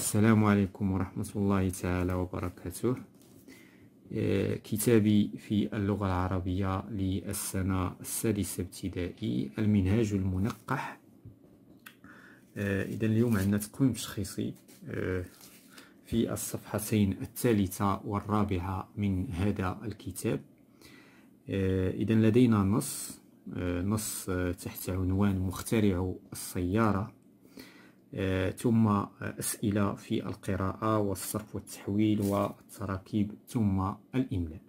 السلام عليكم ورحمة الله تعالى وبركاته. كتابي في اللغة العربية للسنة السادسة ابتدائي، المنهاج المنقح. إذا اليوم عندنا تقويم تشخيصي في الصفحتين الثالثة والرابعة من هذا الكتاب. إذا لدينا نص تحت عنوان مخترع السيارة، ثم أسئلة في القراءة والصرف والتحويل والتراكيب ثم الإملاء.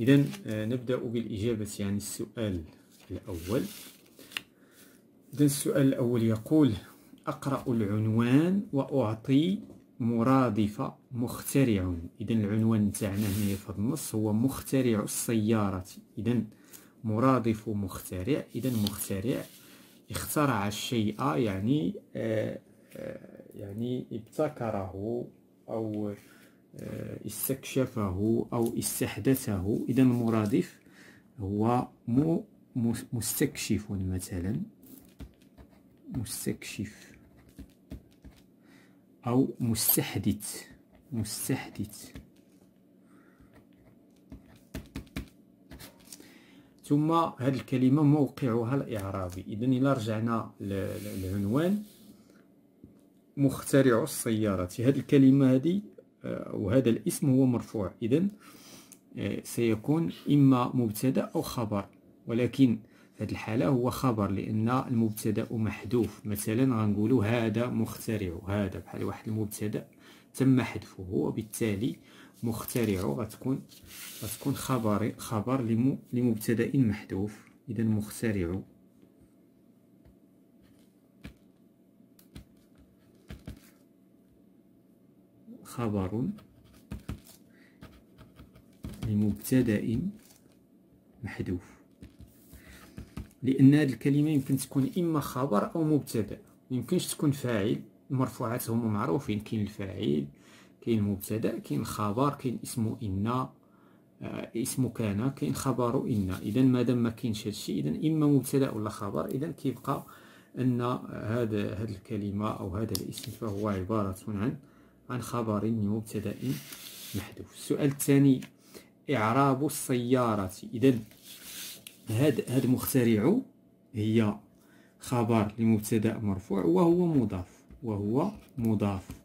إذن نبدأ بالإجابة عن السؤال الأول. إذن السؤال الأول يقول: أقرأ العنوان وأعطي مرادفة مخترع. إذن العنوان تاعنا هنا في النص هو مخترع السيارة، إذن مرادف مخترع. إذن مخترع اخترع الشيء، يعني ابتكره أو استكشفه أو استحدثه. إذا المرادف هو مستكشف، مثلا مستكشف أو مستحدث. ثم هذه الكلمة موقعها الإعرابي. إذن إلا رجعنا للعنوان مخترع السيارة، هذه الكلمة هذه وهذا الاسم هو مرفوع، إذن سيكون إما مبتدأ أو خبر، ولكن في هذه الحالة هو خبر لأن المبتدأ محذوف. مثلا غنقولوا هذا مخترع، هذا بحال واحد المبتدأ تم حذفه، وبالتالي مخترع غتكون خبر لمبتدأ محذوف. إذا مخترع. خبر لمبتدأ محذوف، لأن هذه الكلمة يمكن تكون إما خبر أو مبتدأ، ميمكنش تكون فاعل. المرفوعات هما معروفين، كاين الفاعل، كاين المبتدا، كاين الخبر، كاين اسم ان، اسم كان، كاين خبر ان. اذا مادام ما كاينش هادشي، اذا اما مبتدا ولا خبر. اذا كيبقى ان هاد الكلمه او هذا الاسم فهو عباره عن خبر لمبتدا محذوف. السؤال الثاني: اعراب السياره. اذا هاد مخترع هي خبر لمبتدا مرفوع وهو مضاف.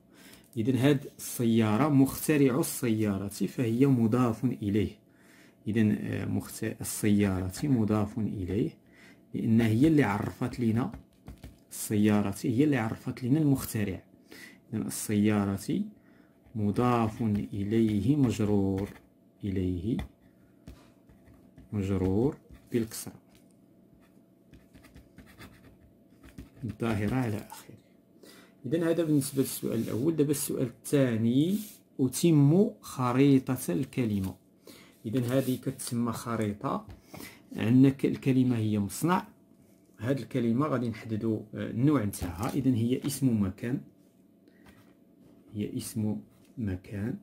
إذن هاد السيارة مخترع السيارة فهي مضاف إليه. إذن السيارة مضاف إليه لأن هي اللي عرفت لنا السيارة، هي اللي عرفت لنا المخترع. إذن السيارة مضاف إليه مجرور، إليه مجرور بالكسرة الظاهرة على آخره. إذا هذا بالنسبة للسؤال الأول. دابا السؤال الثاني: أتم خريطة الكلمة. إذا هذه كتسمى خريطة. عندنا الكلمة هي مصنع، هذه الكلمة غادي نحددوا النوع نتاعها. إذا هي اسم مكان، هي اسم مكان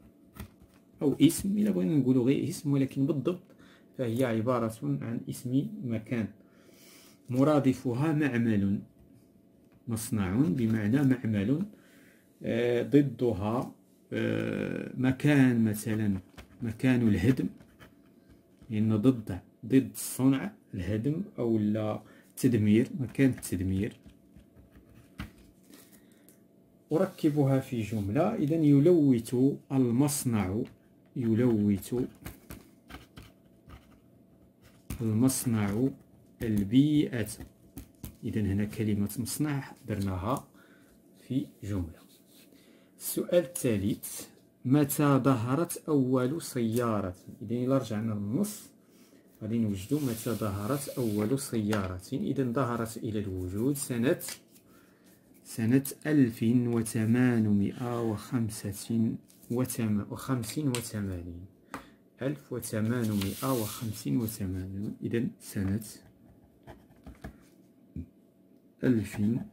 أو اسم، إلا بغينا نقولوا غير اسم، ولكن بالضبط فهي عبارة عن اسم مكان. مرادفها معمل، مصنع بمعنى معمل. ضدها مكان، مثلا مكان الهدم، لأن ضد الصنع الهدم أو التدمير، مكان التدمير. أركبها في جملة. إذا يلوث المصنع، يلوث المصنع البيئة. إذا هنا كلمة مصنع درناها في جملة. السؤال الثالث: متى ظهرت أول سيارة؟ إذا إلا رجعنا للنص غادي نوجدو متى ظهرت أول سيارة. إذا ظهرت إلى الوجود سنة 1885. 1885. إذا سنة 1885.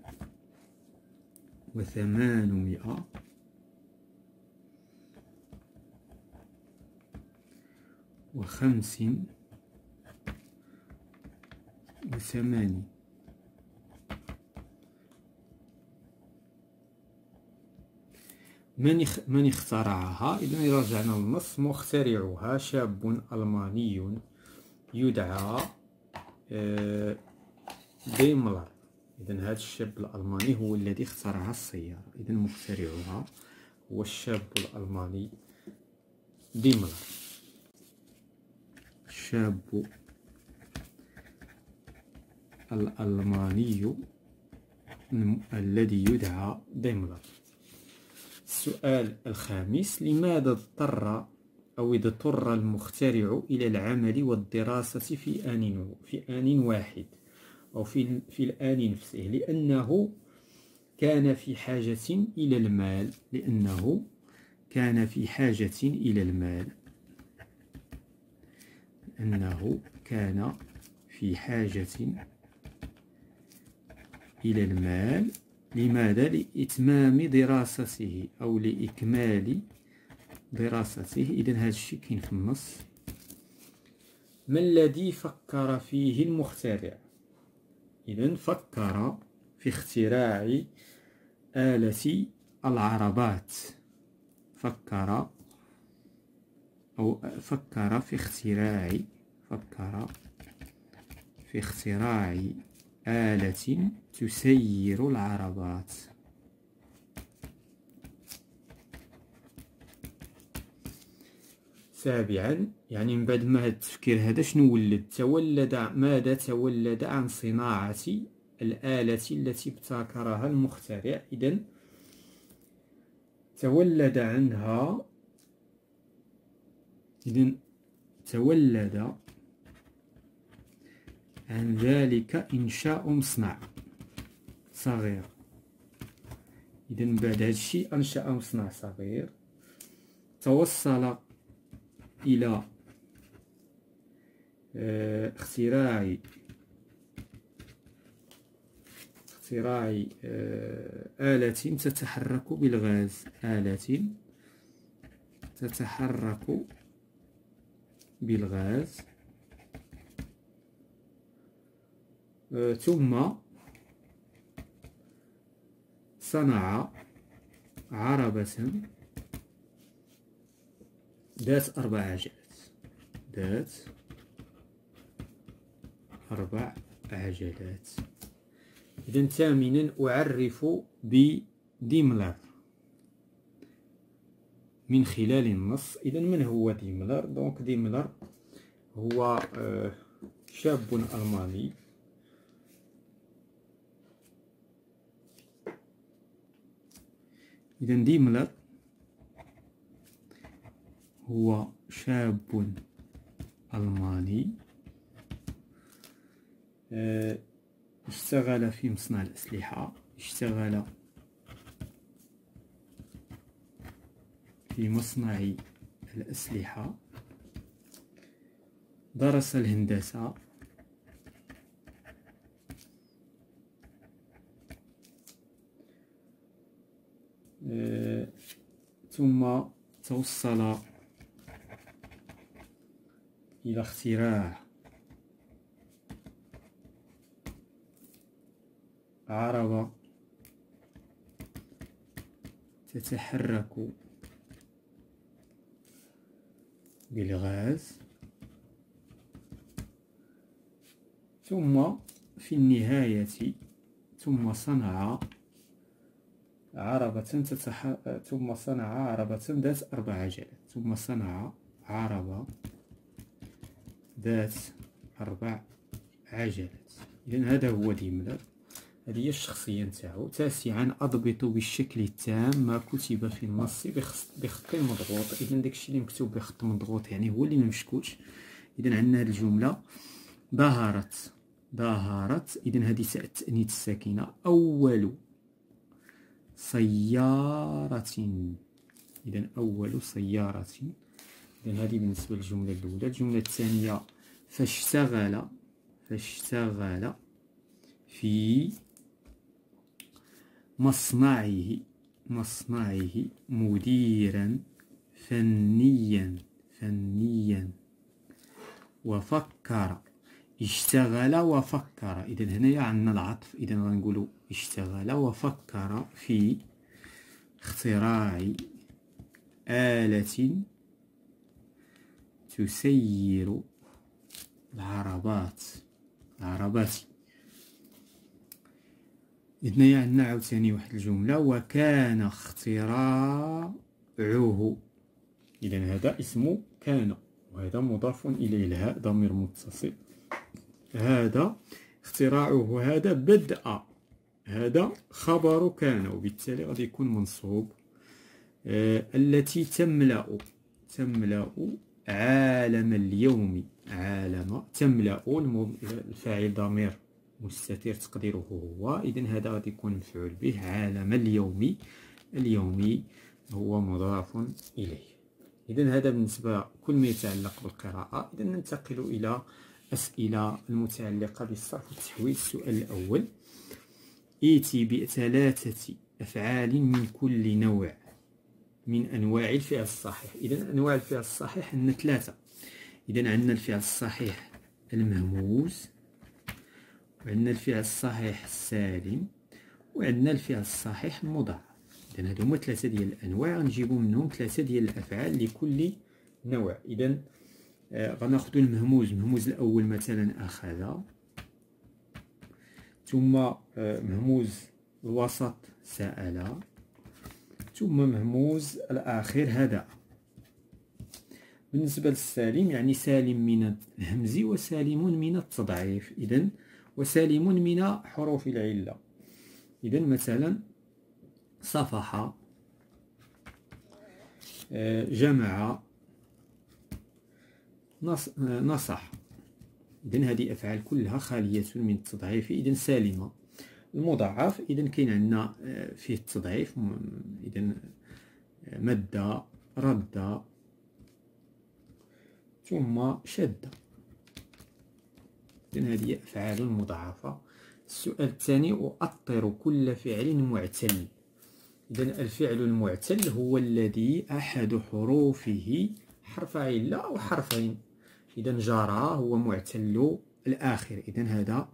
من اخترعها؟ إذا رجعنا للنص، مخترعها شاب ألماني يدعى ديملر. إذا هذا الشاب الألماني هو الذي اخترع السيارة. إذا مخترعها هو الشاب الألماني ديملر. الشاب الألماني الذي يدعى ديملر. السؤال الخامس، لماذا اضطر المخترع إلى العمل والدراسة في آن واحد أو في الآن نفسه؟ لأنه كان في حاجة إلى المال. لأنه كان في حاجة إلى المال. لأنه كان في حاجة إلى المال. لماذا؟ لإتمام دراسته أو لإكمال دراسته. إذن هذا الشيء كاين في النص. ما الذي فكر فيه المخترع؟ إذن فكر في اختراع آلة العربات. فكر في اختراع آلة تسير العربات. سابعا، يعني من بعد ما هذا التفكير هذا شنو ولد؟ ماذا تولد عن صناعة الآلة التي ابتكرها المخترع؟ إذا تولد عن ذلك إنشاء مصنع صغير. إذن بعد هذا الشيء أنشأ مصنع صغير توصل إلى اختراع آلة تتحرك بالغاز. آلة تتحرك بالغاز. ثم صنع عربة ذات 4 عجلات. ذات 4 عجلات. إذن ثامنا، أعرف بديملر من خلال النص. إذن من هو ديملر؟ دونك ديملر هو شاب ألماني إذن ديملر هو شاب ألماني اشتغل في مصنع الأسلحة. اشتغل في مصنع الأسلحة. درس الهندسة. ثم توصل إلى اختراع عربة تتحرك بالغاز. ثم في النهاية صنع عربة ذات 4 عجلات. ثم صنع عربة ذات 4 عجلات. إذن هذا هو ديملر. هذه هي الشخصية نتاعو. تاسعا، أضبط بالشكل التام ما كتب في النص بخط مضغوط. إذن داكشي اللي مكتوب بخط مضغوط يعني هو اللي ممشكوش. إذن عندنا الجملة ظهرت. إذن هذه تاء التأنيث الساكنة. أول سيارة. إذن أول سيارة. إذن هذه بالنسبة للجملة الأولى. الجملة الثانية، فاشتغل في مصنعه مديرا فنيا وفكر. اشتغل وفكر. إذن هنايا عندنا العطف. إذن غنقولو اشتغل وفكر في اختراع آلة تسير العربات. هنايا عندنا عاوتاني واحد الجملة، وكان اختراعه. إذا هذا اسمه كان، وهذا مضاف إليه، الهاء ضمير متصل. هذا اختراعه، هذا بدأ، هذا خبر كان، وبالتالي غادي يكون منصوب. التي تملأ عالم اليوم. عالم تملأ، الفاعل ضمير مستتر تقديره هو. إذن هذا غادي يكون مفعول به. عالم اليوم، اليومي هو مضاف إليه. إذن هذا بالنسبة كل ما يتعلق بالقراءة. إذن ننتقل إلى أسئلة المتعلقة بالصرف والتحويل. السؤال الأول: إيتي ب3 أفعال من كل نوع من أنواع الفعل الصحيح. إذا أنواع الفعل الصحيح عندنا 3. إذا عندنا الفعل الصحيح المهموز، وعندنا الفعل الصحيح السالم، وعندنا الفعل الصحيح المضاعف. إذا هادو هما 3 ديال الأنواع، غنجيبو منهم 3 ديال الأفعال لكل نوع. إذا غناخدو المهموز. المهموز الأول مثلا أخذ، ثم مهموز الوسط سأل، ثم مهموز الآخر هذا. بالنسبة للسالم يعني سالم من الهمز، وسالم من التضعيف، إذن وسالم من حروف العلة. إذن مثلا صفح، جمع، نصح. إذن هذه أفعال كلها خالية من التضعيف، إذن سالمة. المضاعف إذن كاين عندنا فيه التضعيف، إذن مد، رد، ثم شد. إذن هذه أفعال مضاعفة. السؤال الثاني: أؤطر كل فعل معتل. إذن الفعل المعتل هو الذي أحد حروفه حرف علة أو حرفين. إذن جرى هو معتل الآخر، إذن هذا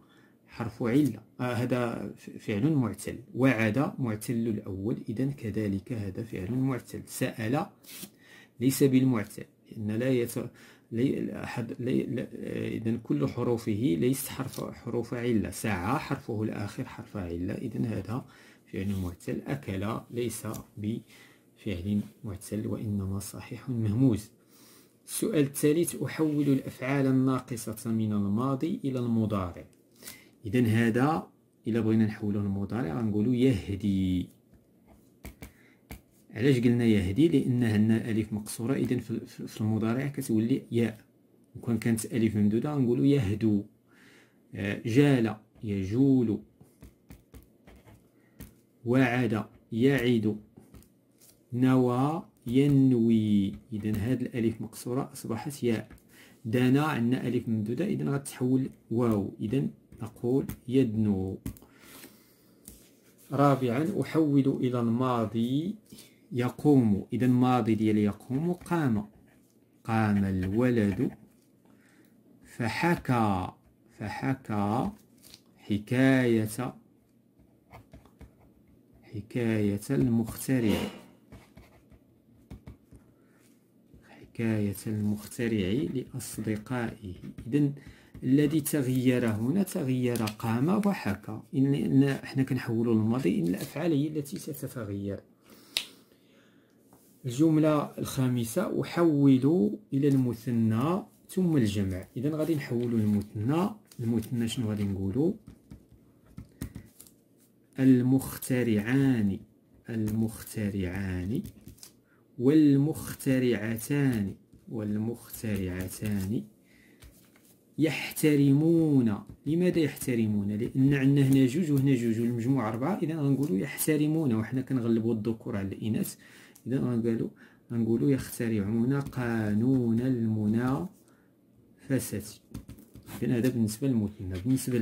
حرف علة، هذا فعل معتل. وعد معتل الأول، إذن كذلك هذا فعل معتل. سأل ليس بالمعتل، لأن لا أحد، إذن كل حروفه ليس حروف علة. ساعة حرفه الآخر حرف علة، إذن هذا فعل معتل. أكل ليس بفعل معتل، وإنما صحيح مهموز. السؤال الثالث: أحول الأفعال الناقصة من الماضي إلى المضارع. إذن هذا إلا بغينا نحولو للمضارع غنقولو يهدي. علاش قلنا يهدي؟ لأن هنا ألف مقصورة، إذن في المضارع كتولي ياء. وكان كانت ألف ممدودة غنقولو يهدو. جال يجول، وعد يعد، نوى ينوي. إذن هاد الألف مقصورة أصبحت ياء. دانا عندنا ألف ممدودة، إذن غتحول واو، إذن نقول يدنو. رابعا: أحول إلى الماضي يقوم. إذا الماضي ديال يقوم قام. قام الولد، فحكى حكاية المخترع. حكاية المخترع لأصدقائه. إذا الذي تغير هنا تغير قام وحكى. إن حنا كنحولوا للماضي، إن الأفعال هي التي ستتغير. الجملة الخامسة: أحول إلى المثنى ثم الجمع. إذا غادي نحولوا المثنى شنو غادي نقولوا؟ المخترعان، والمخترعتان يحترمون. لماذا يحترمون؟ لأن عندنا هنا جوج وهنا جوج، والمجموع 4. إذا غنقولوا يحترمون، وحنا كنغلبوا الذكور على الإناث. إذا غنقولوا يخترعون قانون المنافسة. إذا هذا بالنسبة للمثنى. بالنسبة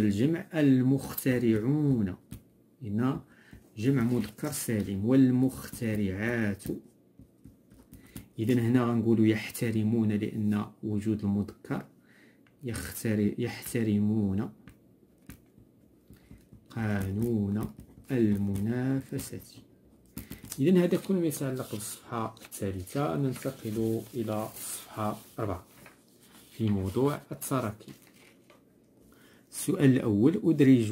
للجمع المخترعون، هنا جمع مذكر سالم. والمخترعات، إذن هنا غنقولوا يحترمون لأن وجود المذكر. يحترمون قانون المنافسة. إذن هذا كل ما يتعلق بالصفحة الثالثة. ننتقل إلى الصفحة 4 في موضوع التراكيب. السؤال الأول: أدرج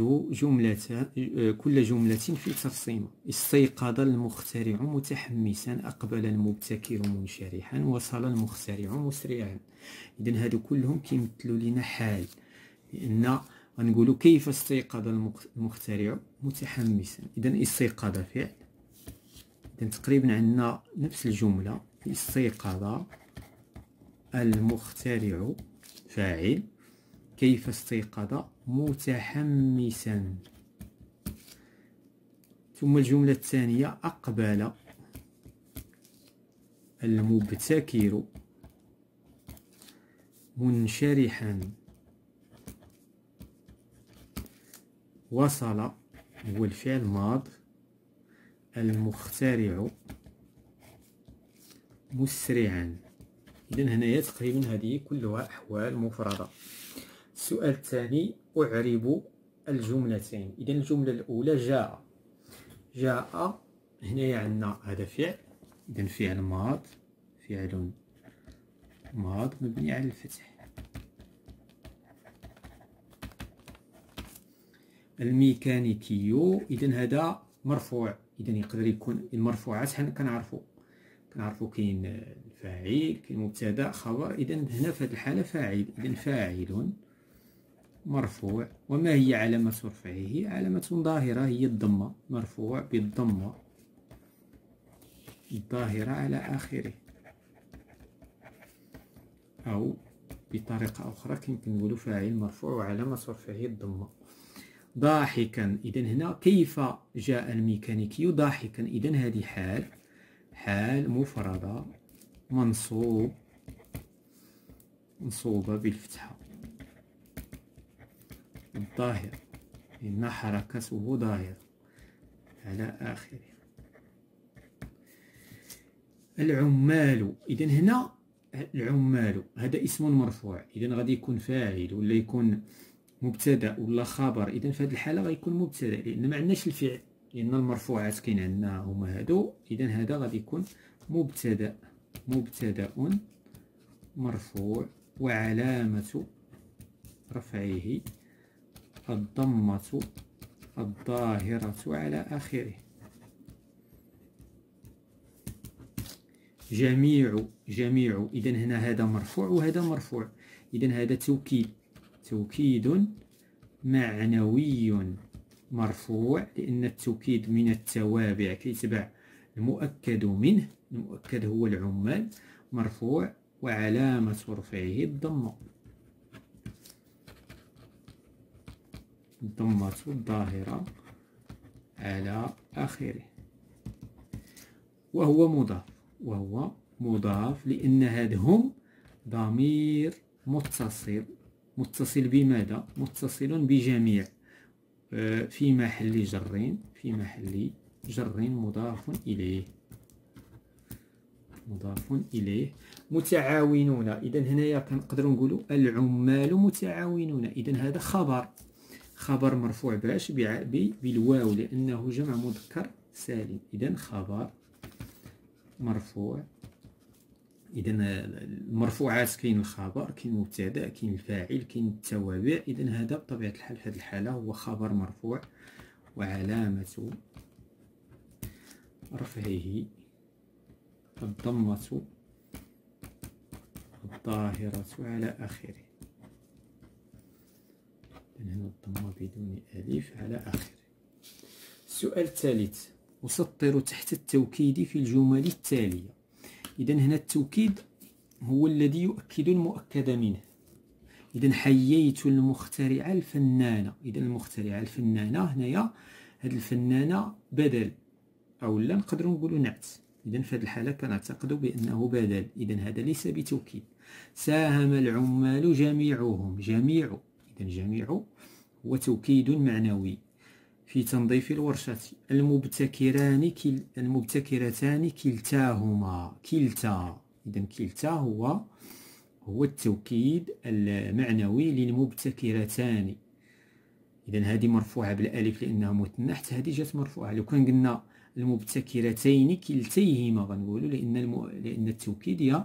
كل جملة في ترسيمة. استيقظ المخترع متحمسا، أقبل المبتكر منشرحا، وصل المخترع مسرعا. إذن هادو كلهم كيمثلوا لنا حال، لأن غنقولوا كيف استيقظ المخترع متحمسا. إذن استيقظ فعل، إذن تقريبا عندنا نفس الجملة. استيقظ المخترع فاعل، كيف استيقظ متحمسا. ثم الجملة الثانية: أقبل المبتكر منشرحا، وصل هو الفعل ماض، المخترع مسرعا. إذن هنايا تقريبا هذه كلها أحوال مفردة. السؤال الثاني: أعرب الجملتين. إذا الجملة الأولى جاء. جاء هنايا عندنا هذا فعل، إذا فعل ماض، فعل ماض مبني على الفتح. الميكانيكي، إذا هذا مرفوع، إذا يقدر يكون المرفوعات حنا كنعرفو كاين الفاعل، كاين مبتدأ، خبر. إذا هنا في هذه الحالة فاعل، إذا فاعل مرفوع. وما هي علامة رفعه؟ علامة ظاهرة هي الضمة، مرفوع بالضمة الظاهرة على آخره، أو بطريقة أخرى يمكن نقولوا فاعل مرفوع وعلامة رفعه الضمة. ضاحكا، إذا هنا كيف جاء الميكانيكي ضاحكا. إذا هذه حال مفردة منصوبة بالفتحة الظاهر، إن حركته ظاهرة على آخره. العمال، إذا هنا العمال هذا اسم مرفوع، إذا غادي يكون فاعل ولا يكون مبتدأ ولا خبر. إذا في هذه الحالة غيكون مبتدأ، لأن ما عندناش الفعل، لأن المرفوعات كاين عندنا هما هادو. إذا هذا غادي يكون مبتدأ مرفوع، وعلامة رفعه الضمة الظاهرة على آخره. جميع، إذا هنا هذا مرفوع وهذا مرفوع. إذا هذا توكيد معنوي مرفوع، لأن التوكيد من التوابع كيتبع المؤكد منه، المؤكد هو العمال، مرفوع وعلامة رفعه الضمة الظاهرة على آخره. وهو مضاف، لأن هذا هم ضمير متصل بماذا؟ متصل بجميع، في محل جر مضاف إليه. متعاونون، إذا هنايا كنقدروا نقولوا العمال متعاونون. إذا هذا خبر مرفوع باش بالواو، لأنه جمع مذكر سالم. إذا خبر مرفوع، إذا المرفوعات كاين الخبر، كاين المبتدأ، كاين الفاعل، كاين التوابع. إذا هذا بطبيعة الحال في هذه الحالة هو خبر مرفوع، وعلامة رفعه الضمة الظاهرة على آخره، هنا الضمة بدون ألف على آخره. السؤال الثالث: أسطر تحت التوكيد في الجمل التالية. إذا هنا التوكيد هو الذي يؤكد المؤكد منه. إذا حييت المخترعة الفنانة، إذا المخترعة الفنانة هنايا هاد الفنانة بدل، أو لا نقدروا نقولوا نعت. إذا في هذه الحالة كنعتقد بأنه بدل، إذا هذا ليس بتوكيد. ساهم العمال جميعهم، جميع هو توكيد معنوي في تنظيف الورشة. المبتكرتان كلتا، إذا كلتا هو التوكيد المعنوي للمبتكرتان. إذن هذه مرفوعة بالألف لأنها مثنى، حتى هذه جات مرفوعة. لو كان قلنا المبتكرتين كلتيهما غنقولوا لأن التوكيد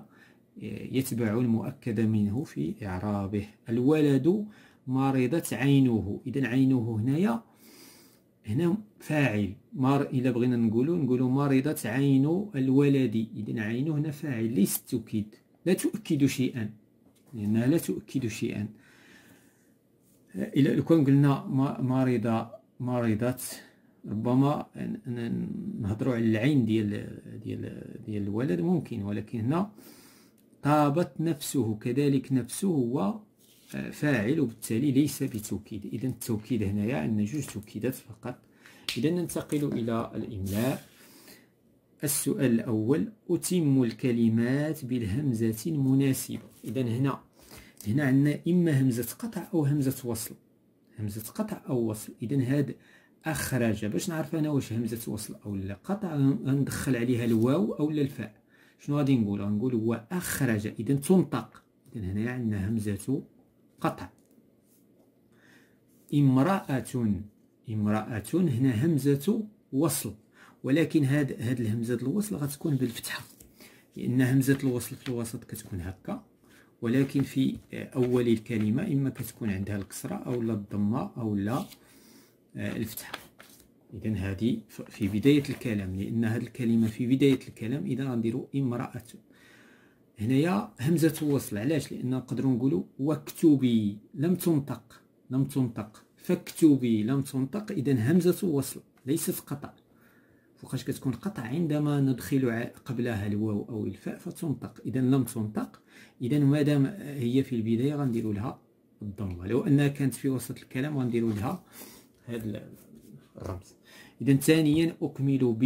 يتبع المؤكد منه في إعرابه. الولد مرضت عينه، إذن عينه هنا فاعل. إلا بغينا نقولوا مرضت عين الولد، إذن عينه هنا فاعل ليس التوكيد، لا تؤكد شيئا لأنها لا تؤكد شيئا. إلا لو كان قلنا مرضت، ربما نهضروا على العين ديال الولد ممكن، ولكن هنا طابت نفسه، كذلك نفسه هو فاعل وبالتالي ليس بتوكيد. إذا التوكيد هنايا عندنا جوج توكيدات فقط. إذا ننتقل إلى الإملاء. السؤال الأول: أتم الكلمات بالهمزة المناسبة. إذا هنا عندنا إما همزة قطع أو همزة وصل، همزة قطع أو وصل. إذا هذا أخرج، باش نعرف أنا واش همزة وصل أو لا قطع غندخل عليها الواو أو الفاء. شنو غادي نقول؟ غنقول هو أخرج، إذا تنطق. إذا هنا عندنا همزة قطع. امرأة هنا همزة وصل، ولكن هاد الهمزة الوصل غتكون بالفتحة، لأن همزة الوصل في الوسط كتكون هكا، ولكن في أول الكلمة إما كتكون عندها الكسرة أو لا الضمة أو لا الفتحة. إذا هذه في بداية الكلام، لأن هاد الكلمة في بداية الكلام. إذا غنديرو امرأة هنايا همزة وصل. علاش؟ لأن نقدروا نقولوا واكتبي، لم تنطق، فاكتبي لم تنطق. إذا همزة وصل ليست قطع. فوقاش كتكون قطع؟ عندما ندخل قبلها الواو أو الفاء فتنطق. إذا لم تنطق، إذا ما دام هي في البداية غنديروا لها الضمة. لو أنها كانت في وسط الكلام غنديروا لها هذا الرمز. إذا ثانيا أكمل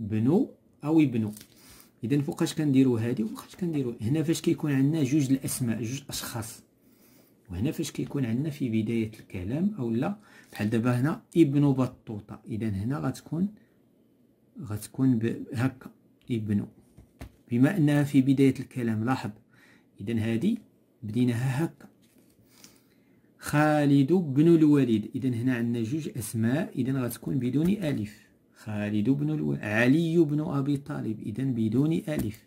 ببنو أو ابنو. إذا فوقاش كنديروا هذه وفوقاش كنديروا هنا، فاش كيكون عندنا جوج الأسماء، جوج أشخاص، وهنا فاش كيكون عندنا في بداية الكلام أو لا. بحال دابا هنا ابن بطوطة، إذا هنا غتكون هكا ابن، بما أنها في بداية الكلام. لاحظ، إذا هذه بديناها هكا. خالد بن الوليد، إذا هنا عندنا جوج أسماء، إذا غتكون بدون ألف. خالد بن الوليد. علي بن أبي طالب، إذا بدون ألف.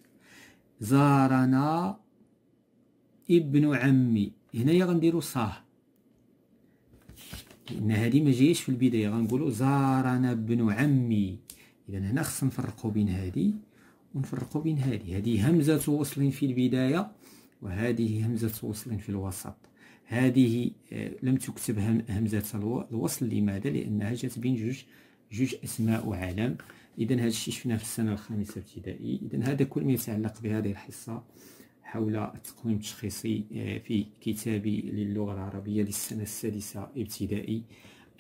زارنا ابن عمي، هنايا غنديرو صاه، لأن هادي ما جايش في البداية، غنقولو زارنا ابن عمي. إذا هنا خصنا نفرقو بين هادي ونفرقو بين هادي. هادي همزة وصل في البداية، وهذه همزة وصل في الوسط. هذه لم تكتب همزة الوصل، لماذا؟ لأنها جات بين جوج أسماء وعلم. إذا هذا الشيء شفناه في السنة الخامسة ابتدائي. إذا هذا كل ما يتعلق بهذه الحصة حول التقويم التشخيصي في كتابي للغة العربية للسنة السادسة ابتدائي،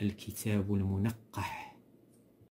الكتاب المنقح.